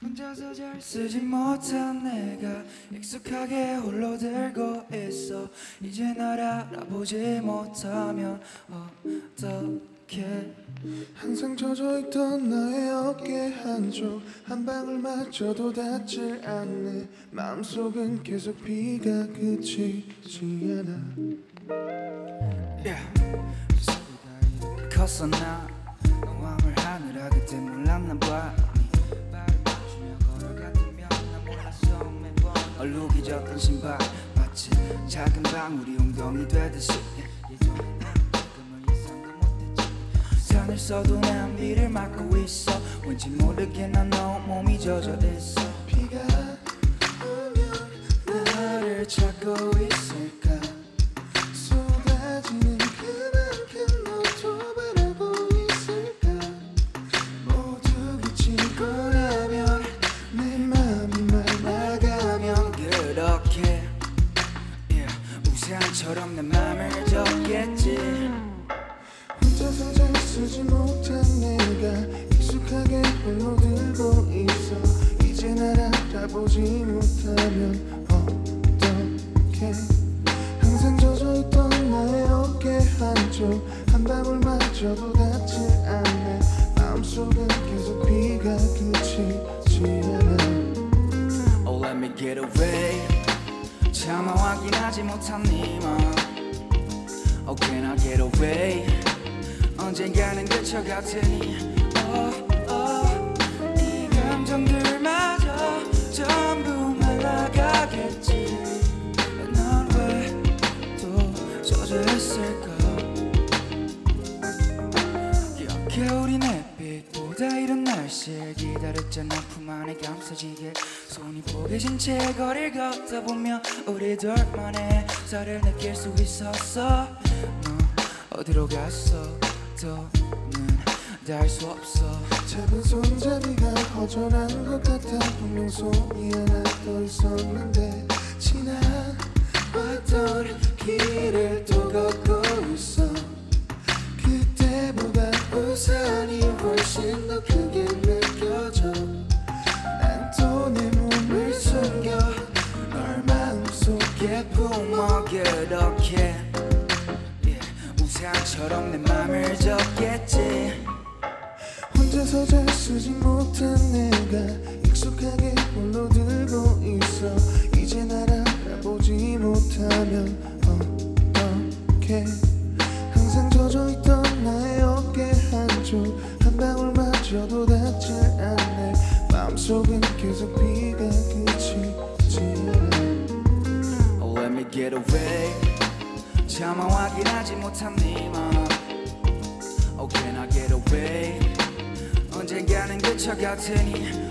혼자서 잘 쓰지 못한 내가 익숙하게 홀로 들고 있어. 이제 날 알아보지 못하면 어떡해. 항상 젖어있던 나의 어깨 한쪽 한 방울 맞춰도 닿질 않네. 마음속은 계속 비가 그치지 않아. 컸어 나 농암을 하느라 그때 몰랐나 봐. 얼룩이 젖던 신발 마치 작은 방울이 웅덩이 되듯이 산을 써도 내 앞니를 막고 있어. 왠지 모르게 난 너 몸이 젖어 있어. 비가 오면 나를 찾고 있을까. 쏟아지는 그만큼 너도 바라고 있을까. 모두 그치고 나면 내 맘이 말라가면 그렇게 우산처럼 내 맘을 젖겠지. 혼자서 잘 쓰지 못한 내가 익숙하게 홀로 들고 있어. 이제 날 알아보지 못하면 어떡해. 항상 젖어있던 나의 어깨 한쪽 한 방울 맞춰도 닿지 않네. 마음속은 계속 비가 그치지 않아. Oh let me get away. 차마 확인하지 못한 네 맘. Oh can I get away. 언젠가는 그쳐 같으니 이 감정들마저 전부 말라가겠지. 난 왜 또 젖어있을까. 겨울이 햇빛보다 이런 날씨를 기다렸잖아. 품 안에 감싸지게 손이 포개진 채 거리를 걷다 보면 우리 둘만의 살을 느낄 수 있었어. 너 어디로 갔어. 더는 닿을 수 없어. 작은 손잡이가 허전한 것 같아. 분명 손이 하나 떠 있었는데 지나왔던 길을 또 걷고 있어. 그때보다 우산이 훨씬 더 크게 느껴져. 난 또 내 몸을 숨겨 널 마음속에 품어 그렇게 우산처럼 내 맘을 젖겠지. 혼자서 잘 쓰지 못한 내가 익숙하게 홀로 들고 있어. 이제 날 알아보지 못하면 어떡해. 항상 젖어있던 나의 어깨 한쪽 한 방울 맞춰도 닿지 않네. 마음속은 계속 비가 그치지 않아. Oh let me get away. 차마 확인하지 못한 네 맘. Oh can I get away. 언젠가는 그쳐 같으니